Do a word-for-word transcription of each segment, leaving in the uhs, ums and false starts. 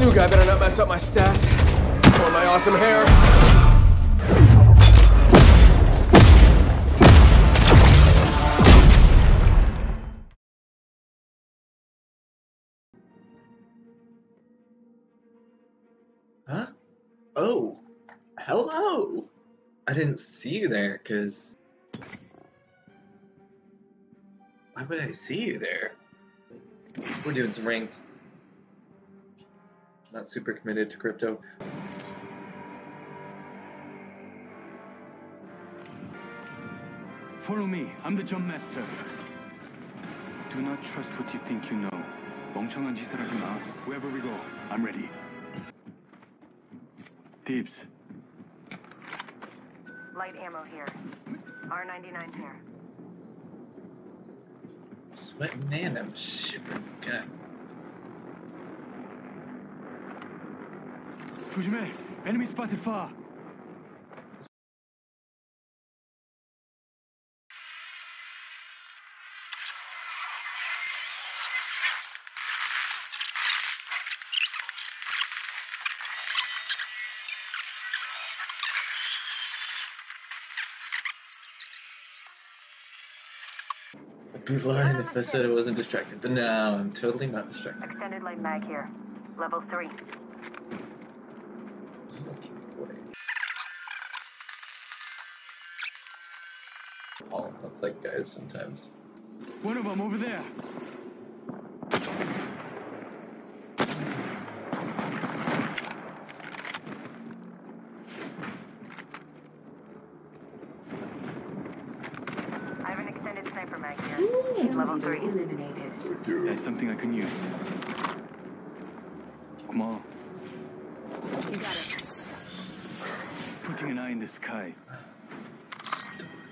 New guy better not mess up my stats or my awesome hair. Huh? Oh, hello. I didn't see you there, cause why would I see you there? We're doing some ranked. Not super committed to crypto. Follow me. I'm the jump master. Do not trust what you think you know. 멍청한 짓을 하지 마. Wherever we go, I'm ready. Tips. Light ammo here. R ninety-nine here. Sweating, man. I'm shivering. God. 조심해. Enemy spotted far. I'd be lying if I said I wasn't distracted, but no, I'm totally not distracted. Extended light mag here. Level three. Oh, that's like guys sometimes. One of them over there. I have an extended sniper mag here. Ooh. Level three eliminated. That's something I can use. Come on. You got it. Putting an eye in the sky.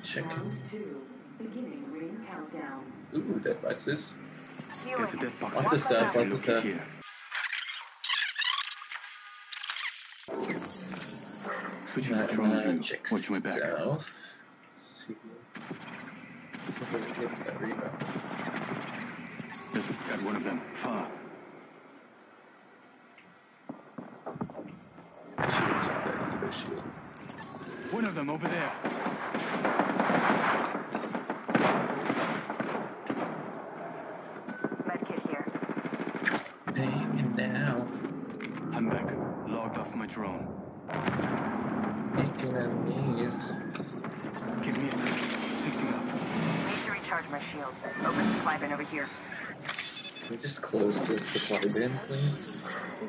Check. Round two. Beginning ring countdown. Ooh, death boxes. There's a death box. Lots of stuff, lots of stuff. Switching to drone view. Watch my back. There's a one of them. Far. One of them over there. Drone. Making enemies. Give me a second. Fixing up. Need to recharge my shield. Open supply bin over here. Can we just close the supply bin, please?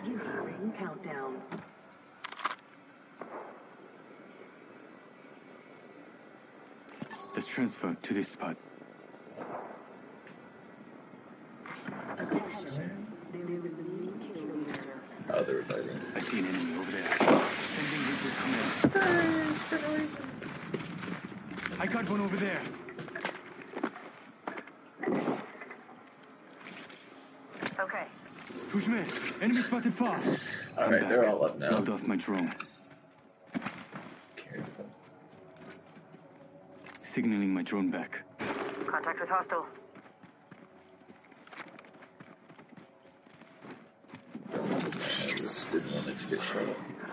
Ring countdown. Let's transfer to this spot. Attention. There is a leading kill leader. Oh, they're fighting. I see an enemy over there. I got one over there. Okay. Push me. Enemy spotted far. Alright, they're all up now. Logged off my drone. Careful. Signaling my drone back. Contact with hostile.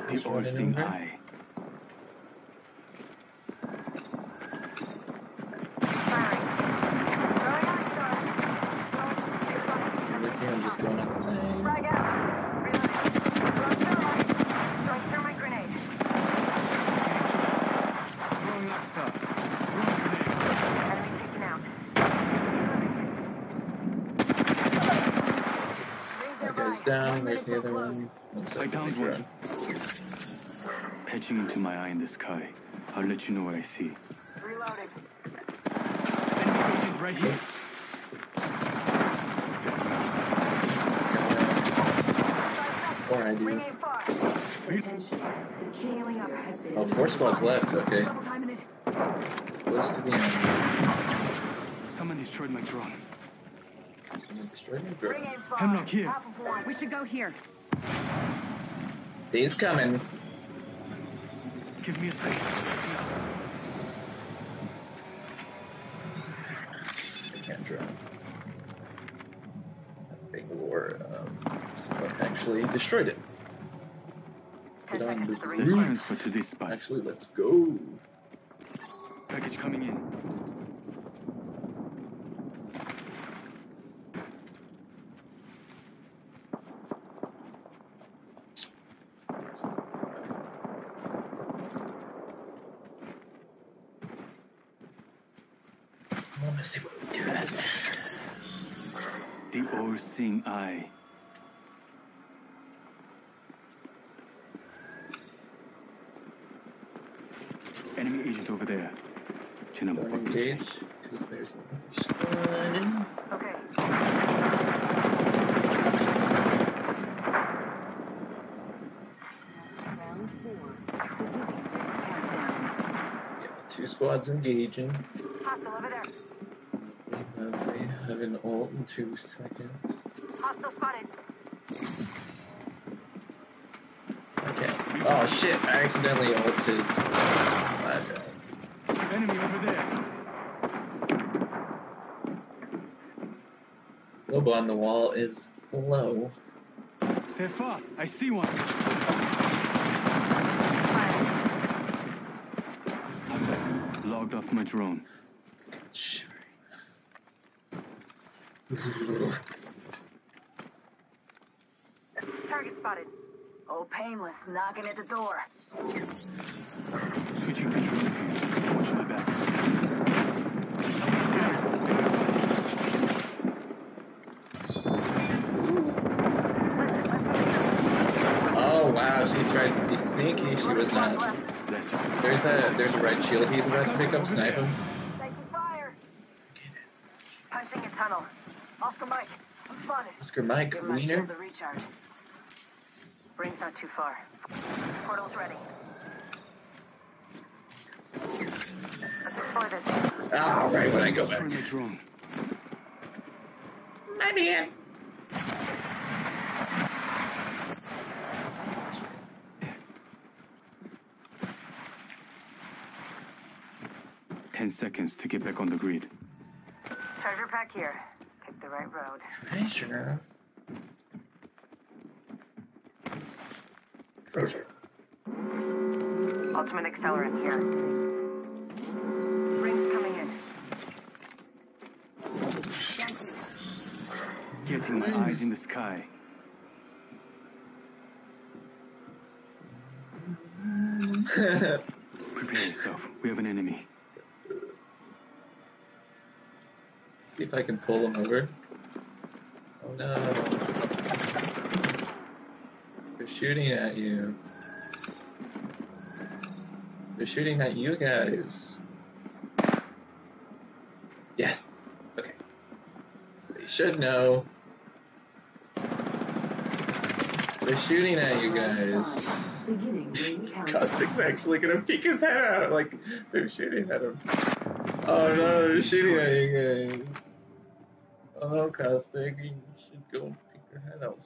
The all-seeing eye. I'm just going up saying. Frag out. Throw thermite grenade. Throwing lock stop. Throwing grenade. Enemy taken out. That goes down. There's the other one. I downed one. Catching into my eye in the sky. I'll let you know what I see. Reloading. Enemy right here. Or I do. Oh, four spots left. Okay. Close to the end. Someone destroyed my drone. Someone destroyed my drone. Hemlock here. We should go here. He's coming. Give me a second. I can't draw. I think we're um, actually actually destroyed it. Get on the roof. For today's spot. Actually, let's go. Package coming in. I want to see what we do at. The all-seeing eye. Enemy agent over there. Chin up. Don't engage, because there's one. Okay. Round four. Yeah, two squads engaging. Hostile over there. They have an ult in two seconds. Hostile spotted. Okay. Oh shit! I accidentally ulted. Enemy over there. Lobo on the wall is low. They're far. I see one. I'm logged off my drone. Target spotted. Oh, painless knocking at the door. Switching control. Watch my back. Oh wow, she tried to be sneaky. She was not. There's a there's a red shield he's about to pick up. Snipe him. Taking fire. Punching a tunnel. Oscar Mike, I'm spotted. Oscar Mike, wiener. Ring's not too far. Portal's ready. All right, when I go back. My man. Ten seconds to get back on the grid. Treasure pack here. Pick the right road. Treasure. Treasure. Ultimate accelerant here. Getting my eyes in the sky. Prepare yourself. We have an enemy. See if I can pull him over. Oh no. They're shooting at you. They're shooting at you guys. Yes. Okay. They should know. They're shooting at you guys. Caustic's actually gonna peek his head out. Like, they're shooting at him. Oh no, they're shooting at you guys. Oh, Caustic, you should go and peek your head out.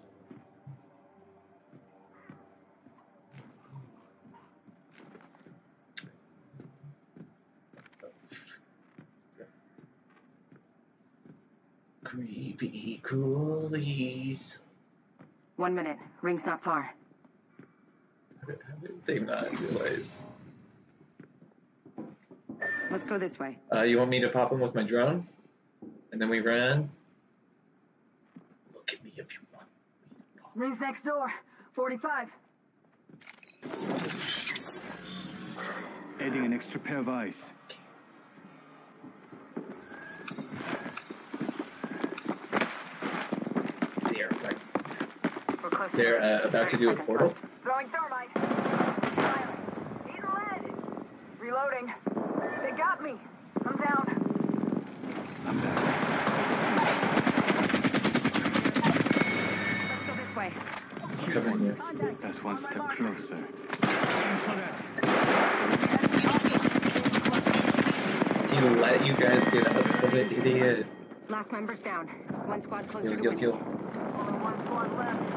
Creepy coolies. One minute. Ring's not far. How did they not realize? Let's go this way. Uh, you want me to pop him with my drone? And then we run? Look at me if you want me to pop. Ring's next door. forty-five. Adding an extra pair of eyes. They're uh, about to do a portal. Throwing thermite. He's lead. Reloading. They got me. I'm down. I'm down. Let's go this way. Covering you. That's one step closer. He let you guys get out of it, idiot. Last member's down. One squad closer to winning. One squad left.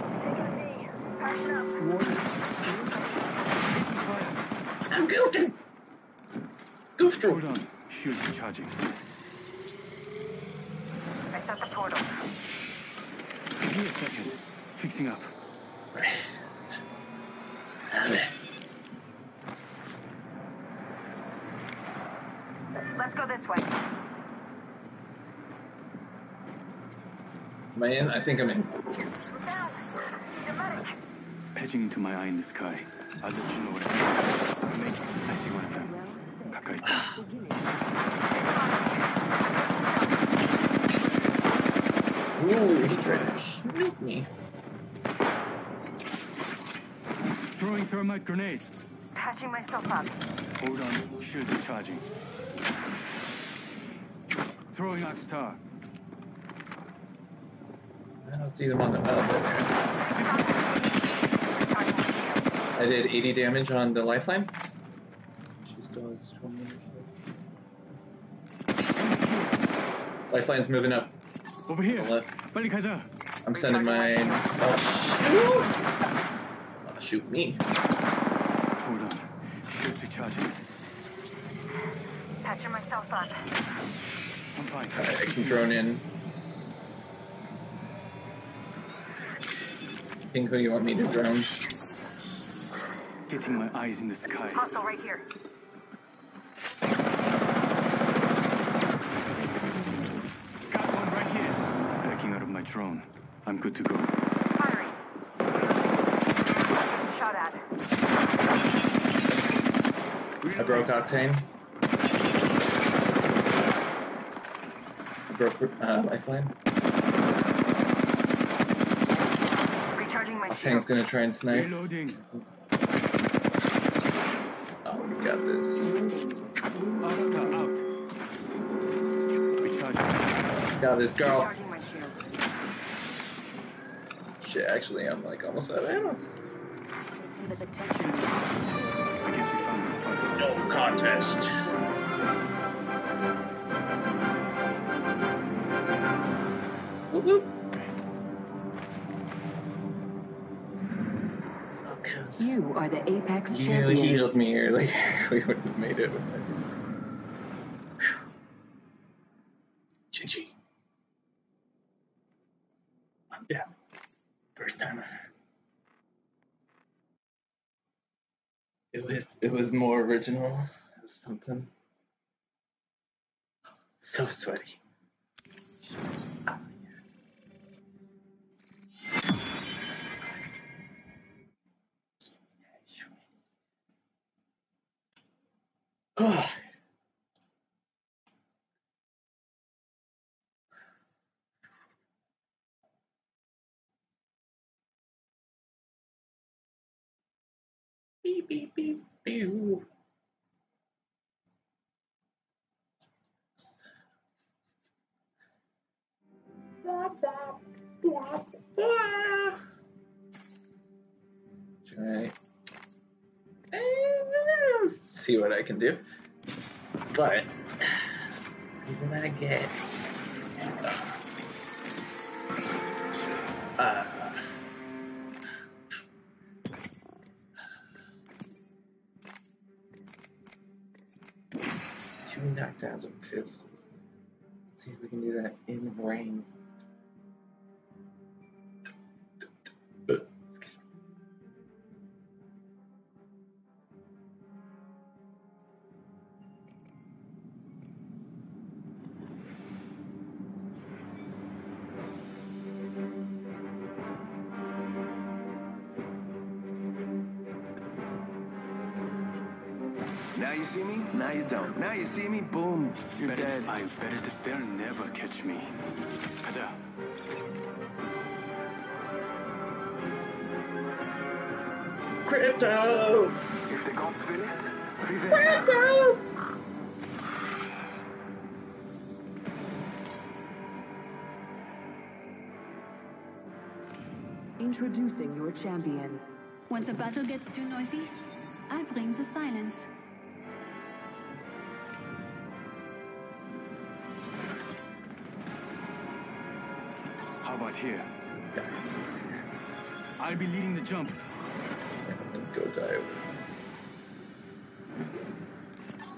I'm goofing! Goof through! Hold on. Shield charging. I set the portal. Give me a second. Fixing up. Let's go this way. Am I in? I think I'm in. Hedging to my eye in the sky. I'll let you know what I make. I see one of them. Ooh, he tried to shoot me. Throwing thermite grenade. Patching myself up. Hold on, shield recharging. Throwing ox star. I don't see them on the map. I did eighty damage on the lifeline. She still has twenty damage. Lifeline's moving up. Over here. Kaiser. I'm sending mine. Oh, shoot. Oh, shoot me. Hold on. Shields recharging. Patching myself up. I'm fine. Alright, I can drone in. Think who you want me to drone? Getting my eyes in the sky. Hostile right here. Drone. I'm good to go. Firing. Shot at. I broke Octane. I broke uh, Lifeline. Recharging my shield. Octane's gonna try and snipe. Reloading. Oh, we got this. Out, out. Recharging. Got this, girl. Shit, actually, I'm like almost out of ammo. No contest. Whoop whoop. You are the Apex Champions. You nearly healed me earlier. Like, we wouldn't have made it. G G. I'm down. First time. It was it was more original or something. So sweaty. Oh, yes. Oh. Beep, beep, beep, beep. Blah, blah, blah, blah. Try and see what I can do. But I'm gonna get uh knockdowns with pistols. Let's see if we can do that in the rain. Excuse me. Now you see me, now you don't. Now you see me, boom, you're better dead. I better that they'll never catch me. 가자. Crypto! If they can't fill it, prevent. Crypto! Introducing your champion. Once a battle gets too noisy, I bring the silence. Here. I'll be leading the jump. Go dive.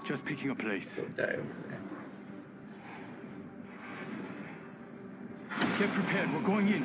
Just picking a place. Go dive. Get prepared, we're going in.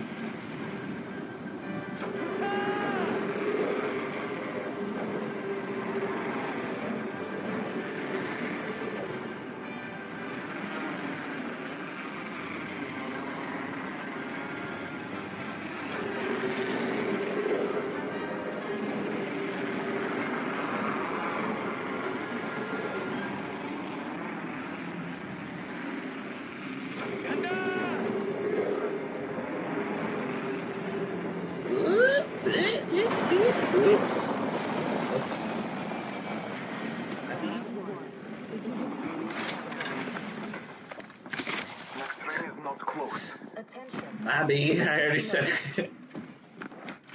my B. I already said it.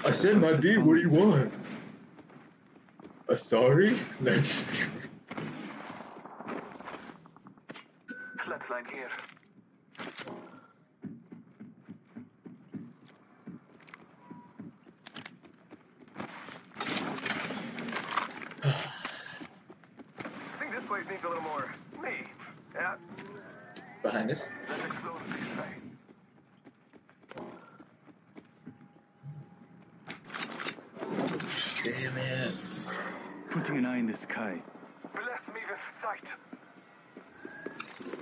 I said my B. What do you want? Uh, sorry? No, just kidding. Flatline here. Needs a little more. Me. Yeah. Behind us. Let's explode this side. Damn it. Putting an eye in the sky. Bless me with sight.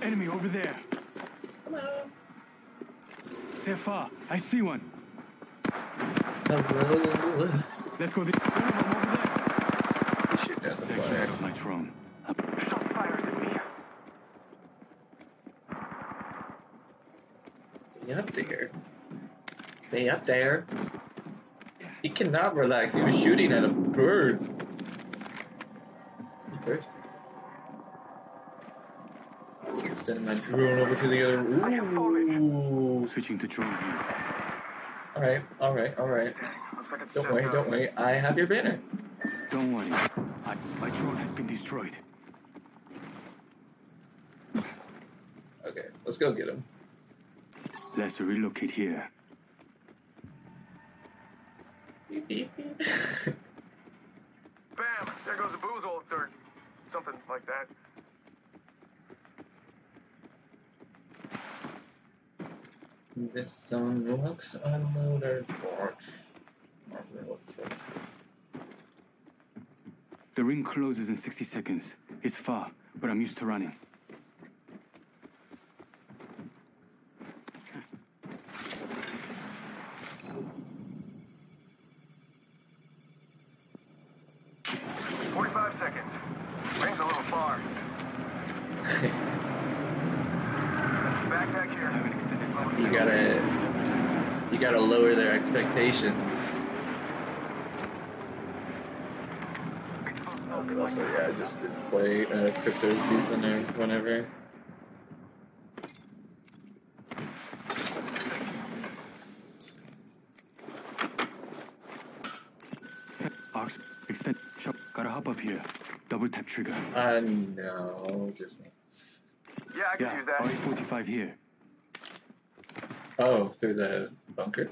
Enemy over there. Hello. They're far. I see one. Hello. Let's go this way. Shit, that's a fire. My drone. Up there, they up there. He cannot relax. He was shooting at a bird. First, send my drone over to the other. Ooh. Switching to drone view. All right, all right, all right. Like don't worry, don't worry. I have your banner. Don't worry. I, my drone has been destroyed. Okay, let's go get him. Let's relocate here. Bam! There goes the booze old dirt. Something like that. This zone looks unloaded. The ring closes in sixty seconds. It's far, but I'm used to running. Expectations. Also, yeah, I just didn't play uh, Crypto season or whenever. Extend shop. Gotta hop up here. Double tap trigger. Uh, no, just me. Yeah, I can yeah, use that. R forty-five here. Oh, through the bunker.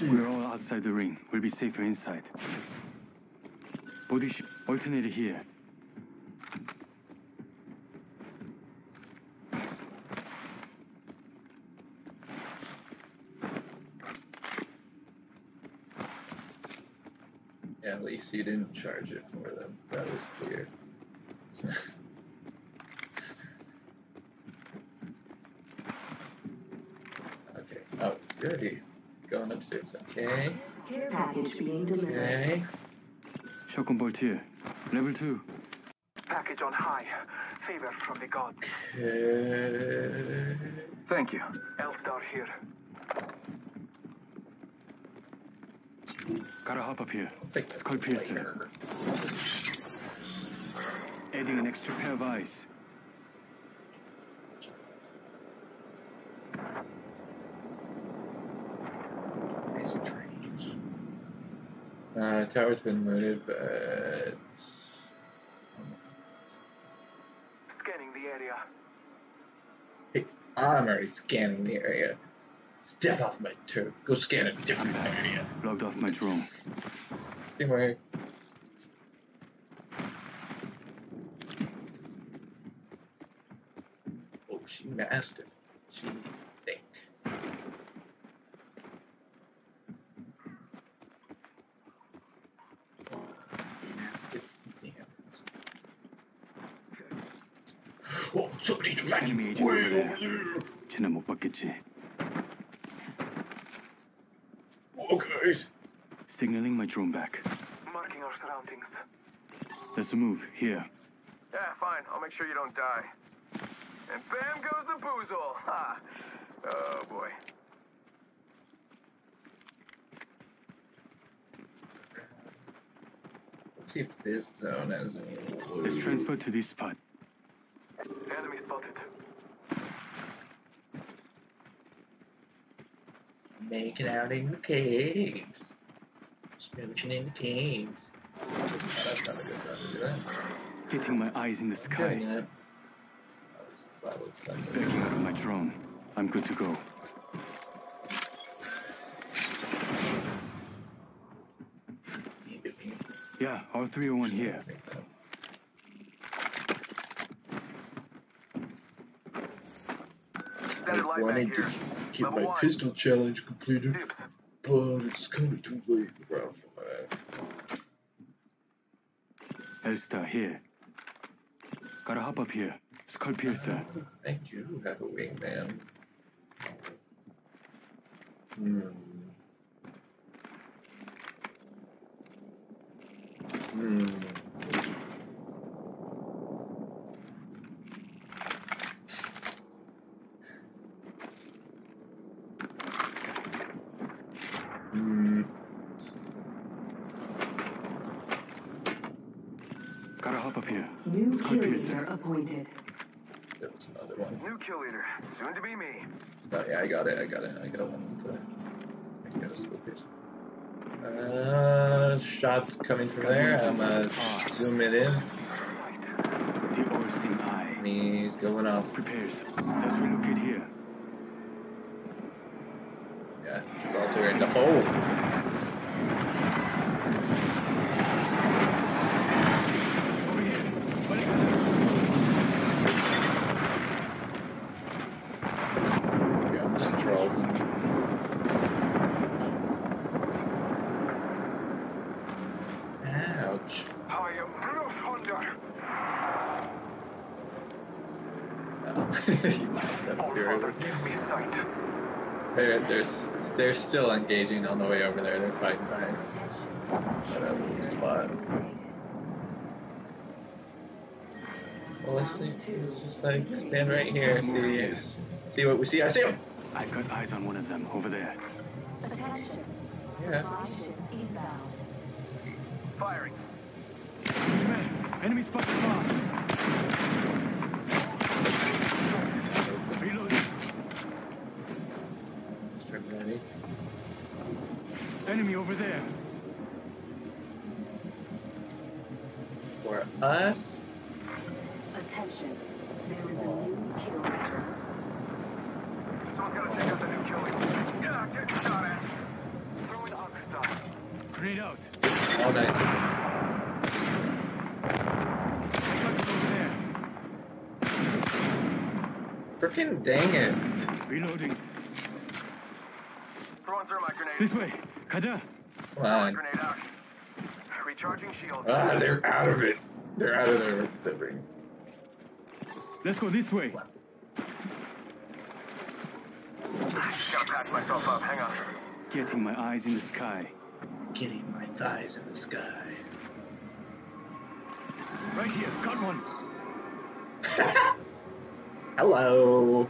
We're all outside the ring. We'll be safer inside. Body alternator here. Yeah, at least you didn't charge it for them. That was clear. Okay. Oh, goody. Going upstairs, okay. Care package being delivered. Okay. Shotgun bolt here. Level two. Package on high. Favor from the gods. Okay. Thank you. Elstar here. Gotta hop up here. Skull piercer. Adding an extra pair of eyes. Uh, tower's been looted, but scanning the area. Hey, I'm already scanning the area. Step off my turf. Go scan a different area. Logged off my drone. Anyway. Oh, she mastered. She think. Enemy agent over there. 쟤는 못 봤겠지. Okay. Signaling my drone back. Marking our surroundings. Let's move here. Yeah, fine. I'll make sure you don't die. And bam goes the boozle. Ha. Oh boy. Let's see if this zone has any. Let's transfer to this spot. The enemy spotted. Make it out in the caves. Smooching in the caves. Oh, that's not a good time to do that. Getting my eyes in the sky. Oh, backing out of my drone. I'm good to go. Yeah, R three oh one here. I wanted to keep Level my one. pistol challenge completed, Dips. but it's kind of too late in the round for that. Elster here. Gotta hop up here. Skull piercer. Uh, thank you. Have a wingman. Hmm. Hmm. Hmm. Gotta hop up here. New kill leader appointed. There was another one. New kill leader, soon to be me. Oh, yeah, I got it. I got it. I got one. Put it. I got a slippage. Uh, shots coming from there. I'm gonna uh, zoom it in. And he's going off. Prepares. Let's relocate here. Yeah, Gibraltar in the hole. They're, they're, they're still engaging on the way over there. They're fighting behind that little spot. Well, let's just, just like stand right here and see, see what we see. I see him! I've got eyes on one of them over there. Attention. Yeah. Firing. Enemy spotted. Reloading. Ready. Enemy over there. For us. Attention. There is a new kill leader. Someone's gotta take out the new kill leader. Yeah, get shot at. Throw in hawk stuff. Grenade out. All nice. Freaking dang it. Reloading. Throwing thermite grenade. This way. Kaja. Come on. Grenade out. Recharging shields. Ah, they're out of it. They're out of their, their ring. Let's go this way. Wow. Gotta patch myself up. Hang on. Getting my eyes in the sky. Getting my thighs in the sky. Right here. Got one. Hello.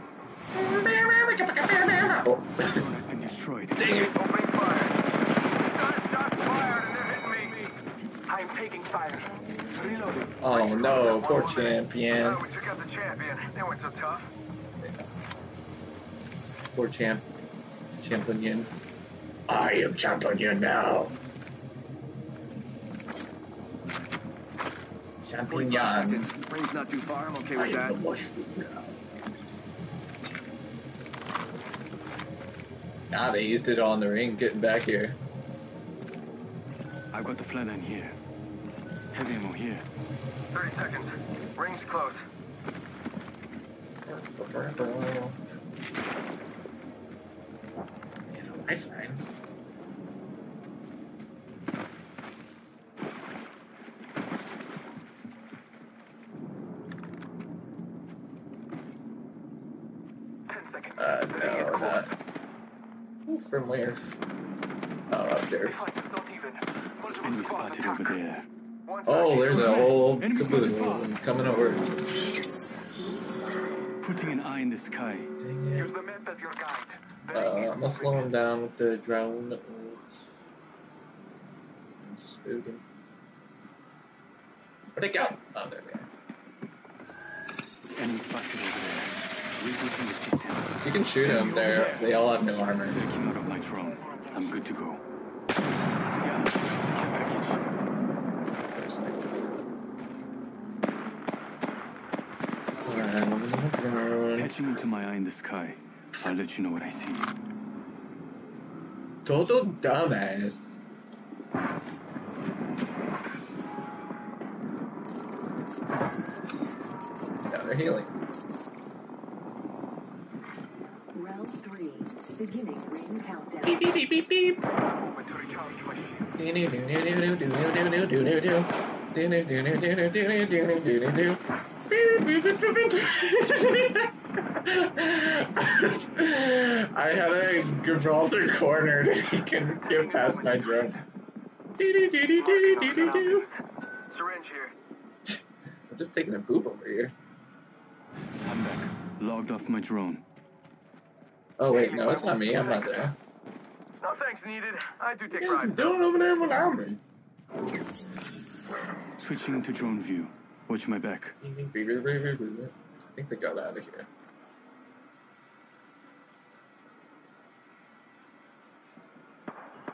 Oh. Has been destroyed. Dang it! Opening fire. Shot, shot, fired, and they're hitting me. I'm taking fire. Reloading. Oh no, poor champion. Oh, we took out the champion. They weren't so tough. Poor champ. Champion. I am champion now. Champion. Ring's not too far. I'm okay with that. I am the mushroom now. Nah, they used it on the ring, getting back here. I've got the flathead here. Heavy ammo here. thirty seconds. Ring's close. Lifeline. ten seconds. Uh, the ring is close. From where? Oh, up there. Enemy spotted over there. Oh, there's a whole kaboom coming over. Putting an eye in the sky. Use the map as your guide. Uh, I'm gonna slow him down with the drone. Spooking. Where'd it go? Oh, there we are. You can shoot them. There, they all have no armor. I came out of my drone. I'm good to go. Catching into my eye in the sky. I'll let you know what I see. Total dumbass. Now they're healing. Round three, beginning ring countdown. Beep beep beep beep beep. Moment to recharge my shield. I had a Gibraltar corner that he can get past my drone. Do do do do do do do. Syringe here. I'm just taking a poop over here. I'm back. Logged off my drone. Oh wait, no, it's not me. I'm not there. No thanks needed. I do take rides. Don't over there without me. Switching to drone view. Watch my back. I think they got out of here.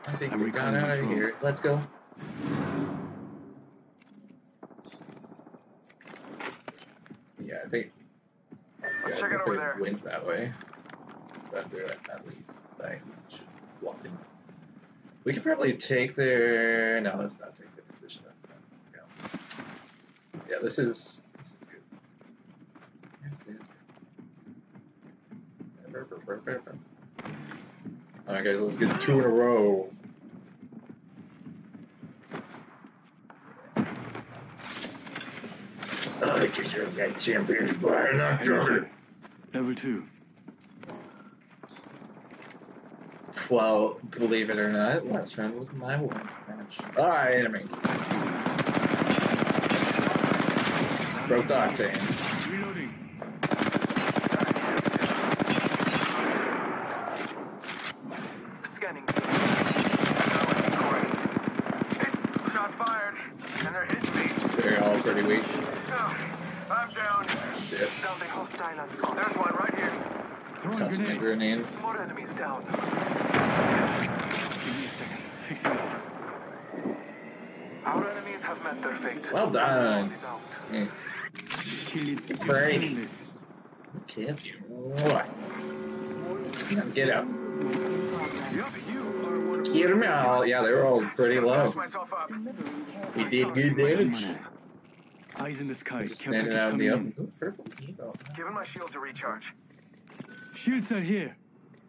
I think I'm we got out of here. Let's go. Yeah, I think. Yeah, Let's I check think it over there. Went that way. But they're at least like just walking. We could probably take their. No, let's not take their position. That's not. Yeah. yeah, this is this is good. Alright, guys, let's get two in a row. I guess you're that champion, but I'm not sure. Level two. Well, believe it or not, last round was my one match. Ah, enemy. Broke the octane. Reloading. Grenade. More enemies down. Give me a second. Fixing it up. Our enemies have met their fate. Well done. Yeah. Kill it. Brainy. Kill you. What? Get up. Kill me all. Yeah, they were all pretty low. We did good damage. Eyes in the sky. Standing out in the open. Giving my shield to recharge. Shields are here.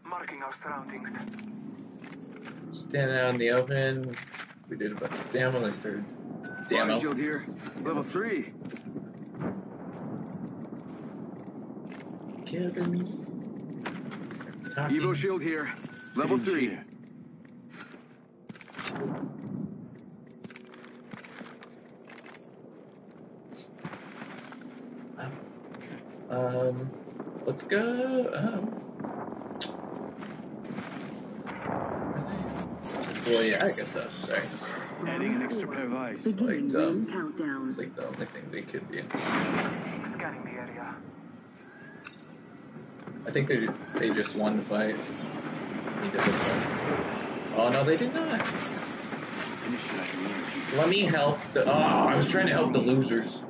Marking our surroundings. Standing out in the open. We did a bunch of damage. They started. Damage shield here. Level three. Kevin. Evo shield here. Level Same three. Here. Um. Let's go. Um. Well, yeah, I guess that's right. Adding an extra pair of eyes. Beginning ring countdown. It's like the only thing they could be. Scanning the area. I think they they just won the fight. Oh no, they did not. Let me help. The, oh, I was trying to help the losers.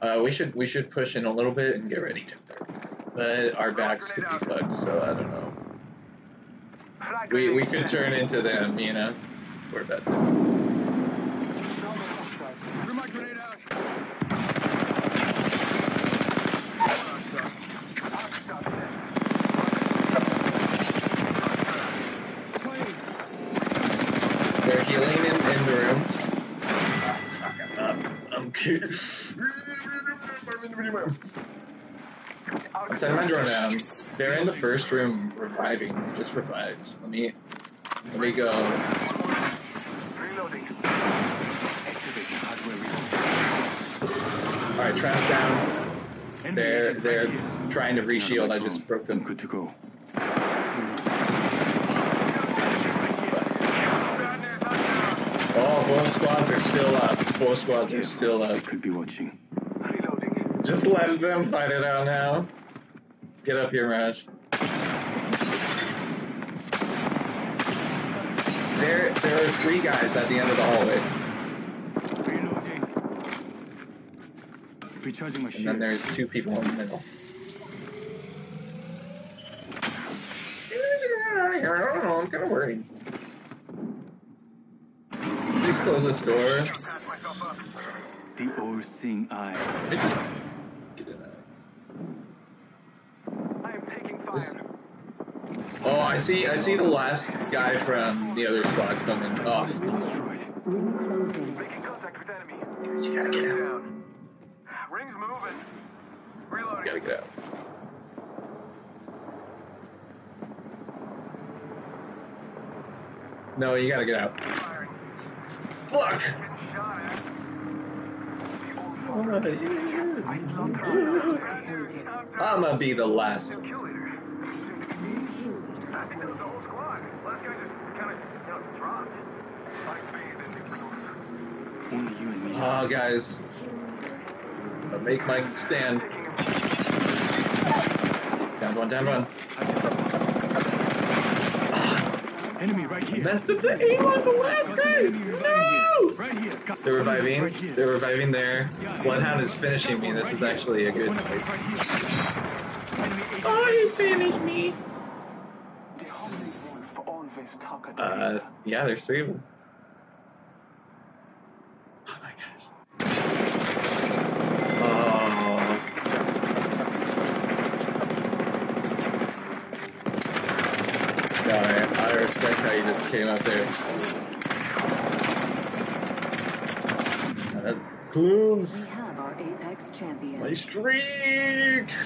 Uh, we should we should push in a little bit and get ready to third. But our backs could be fucked, so I don't know. We we could turn into them, you know. We're about to. They're healing in, in the room. Fuck, I'm up. I'm good. I sent my drone down. They're in the first room reviving. They just revived. Let me let me go. Reloading. Activating hardware. Alright, trash down. They're they're trying to reshield. I just broke them. Good to go. Oh Four squads are still up. Four squads are still up. They could be watching. Reloading. Just let them fight it out now. Get up here, Raj. There, there are three guys at the end of the hallway. Reloading. Recharging my shield. And then there's two people in the middle. I don't know. I'm kind of worried. Please close this door. The all-seeing eye. It just... Get it out. I am taking fire. Oh, I see. I see the last guy from the other squad coming. Oh, destroyed. Ring closing. Making contact with enemy. You gotta get out. Ring's moving. Reloading. Gotta get out. No, you gotta get out. Fuck! Oh, yeah, yeah. I'm gonna be the last one. Oh, guys. I'll make my stand. Down one, down one. Enemy right here. That's the thing. He was the last guy. No! Right here. They're reviving. Right here. They're reviving there. Yeah, Bloodhound is finishing me. This right is actually here. a good place. Right oh, he finished me. Uh, yeah, there's three of them. Oh my gosh. How you just came out there. That proves we have our Apex champion. My streak!